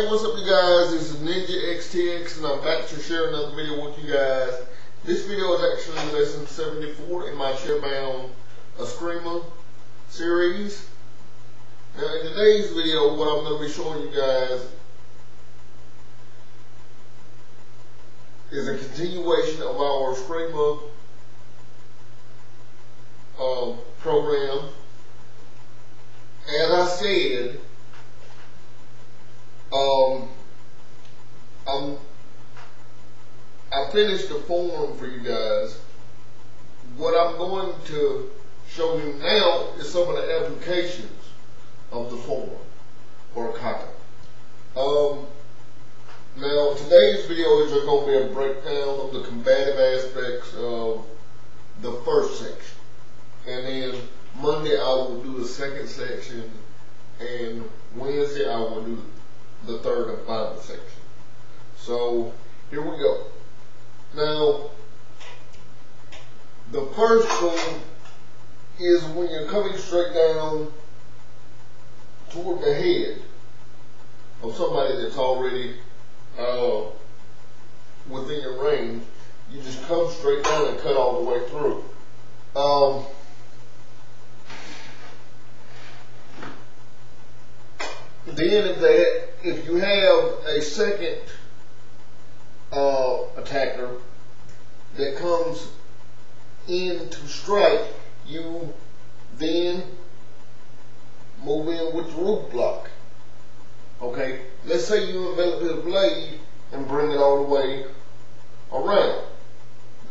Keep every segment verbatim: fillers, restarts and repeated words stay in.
Hey, what's up you guys? This is Ninja X T X and I'm back to share another video with you guys. This video is actually lesson seventy-four in my Chairbound Escrima series. Now in today's video, what I'm going to be showing you guys is a continuation of our Escrima uh, program. As I said, Um, I'm, I finished the form for you guys. What I'm going to show you now is some of the applications of the form or kata. Um, now today's video is going to be a breakdown of the combative aspects of the first section, and then Monday I will do the second section, and Wednesday I will do the the third and final section. So here we go. Now the first one is when you're coming straight down toward the head of somebody that's already uh, within your range. You just come straight down and cut all the way through. Um, then if they If you have a second uh, attacker that comes in to strike, you then move in with the root block. Okay, let's say you envelop his blade and bring it all the way around.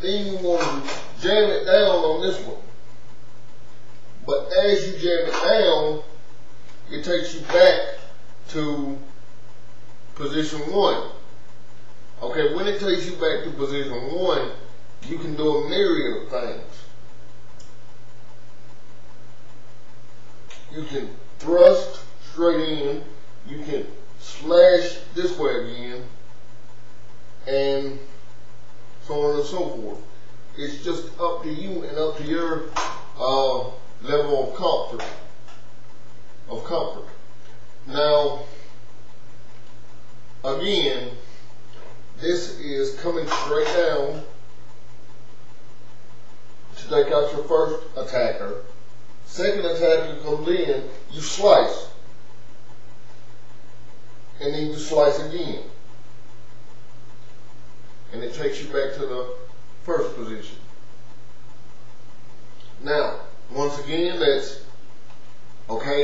Then you want to jam it down on this one. But as you jam it down, it takes you back to position one. Okay, when it takes you back to position one, you can do a myriad of things. You can thrust straight in, you can slash this way again, and so on and so forth. It's just up to you and up to your uh, level of comfort. Of comfort. Now, again, this is coming straight down to take out your first attacker. Second attacker comes in, you slice, and then you slice again, and it takes you back to the first position. Now, once again, that's okay.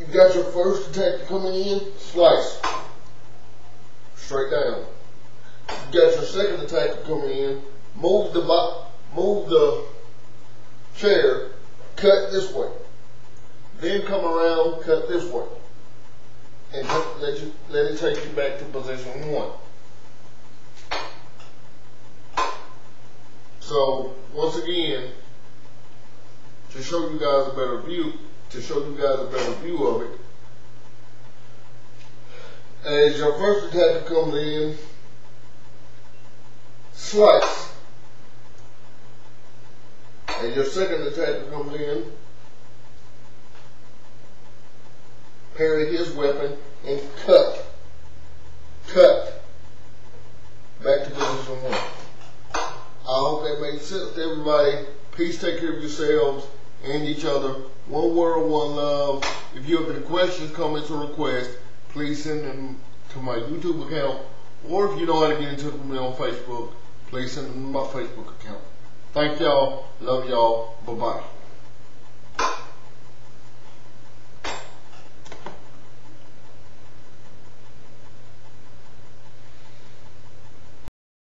You've got your first attacker coming in, slice, straight down. You've got your second attacker coming in, move the move the chair, cut this way. Then come around, cut this way. And let, you, let it take you back to position one. So, once again, to show you guys a better view, to show you guys a better view of it. As your first attacker comes in, slice. As your second attacker comes in, parry his weapon and cut. Cut. Back to position one. I hope that made sense to everybody. Please take care of yourselves and each other. One world, one love. If you have any questions, comments, or requests, please send them to my YouTube account, or if you know how to get in touch with me on Facebook, please send them to my Facebook account. Thank y'all. Love y'all. Bye-bye.